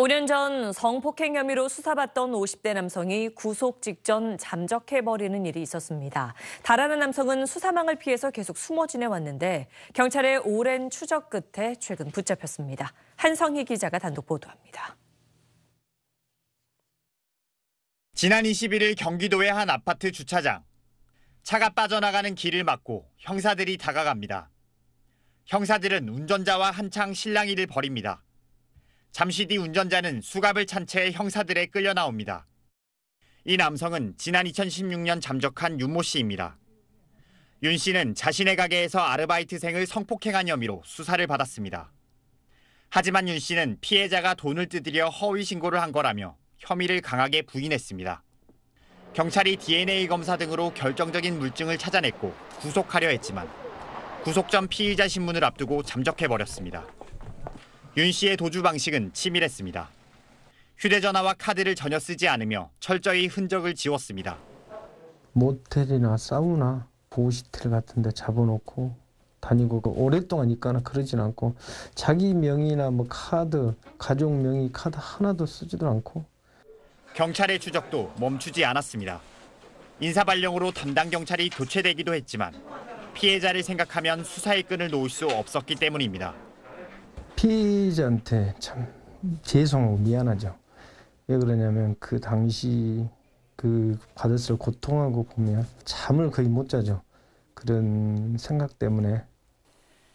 5년 전 성폭행 혐의로 수사받던 50대 남성이 구속 직전 잠적해버리는 일이 있었습니다. 달아난 남성은 수사망을 피해서 계속 숨어 지내왔는데 경찰의 오랜 추적 끝에 최근 붙잡혔습니다. 한성희 기자가 단독 보도합니다. 지난 21일 경기도의 한 아파트 주차장. 차가 빠져나가는 길을 막고 형사들이 다가갑니다. 형사들은 운전자와 한창 실랑이를 벌입니다. 잠시 뒤 운전자는 수갑을 찬 채 형사들에 끌려 나옵니다. 이 남성은 지난 2016년 잠적한 윤모 씨입니다. 윤 씨는 자신의 가게에서 아르바이트생을 성폭행한 혐의로 수사를 받았습니다. 하지만 윤 씨는 피해자가 돈을 뜯으려 허위 신고를 한 거라며 혐의를 강하게 부인했습니다. 경찰이 DNA 검사 등으로 결정적인 물증을 찾아냈고 구속하려 했지만 구속 전 피의자 신문을 앞두고 잠적해버렸습니다. 윤 씨의 도주 방식은 치밀했습니다. 휴대전화와 카드를 전혀 쓰지 않으며 철저히 흔적을 지웠습니다. 모텔이나 사우나, 보호시설 같은 데 잡아놓고 다니고 오랫동안 있거나 그러진 않고 자기 명의나 카드, 가족 명의 카드 하나도 쓰지도 않고. 경찰의 추적도 멈추지 않았습니다. 인사발령으로 담당 경찰이 교체되기도 했지만 피해자를 생각하면 수사의 끈을 놓을 수 없었기 때문입니다. 피해자한테 참 죄송하고 미안하죠. 왜 그러냐면 그 당시 받았을 고통하고 보면 잠을 거의 못 자죠. 그런 생각 때문에.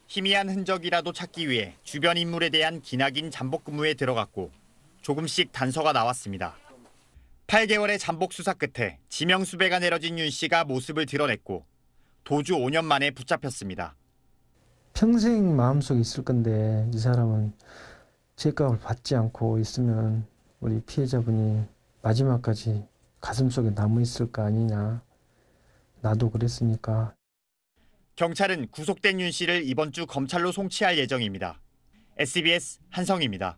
희미한 흔적이라도 찾기 위해 주변 인물에 대한 기나긴 잠복 근무에 들어갔고 조금씩 단서가 나왔습니다. 8개월의 잠복 수사 끝에 지명수배가 내려진 윤 씨가 모습을 드러냈고 도주 5년 만에 붙잡혔습니다. 평생 마음속에 있을 건데 이 사람은 죄값을 받지 않고 있으면 우리 피해자분이 마지막까지 가슴속에 남아있을 거 아니냐. 나도 그랬으니까. 경찰은 구속된 윤 씨를 이번 주 검찰로 송치할 예정입니다. SBS 한성희입니다.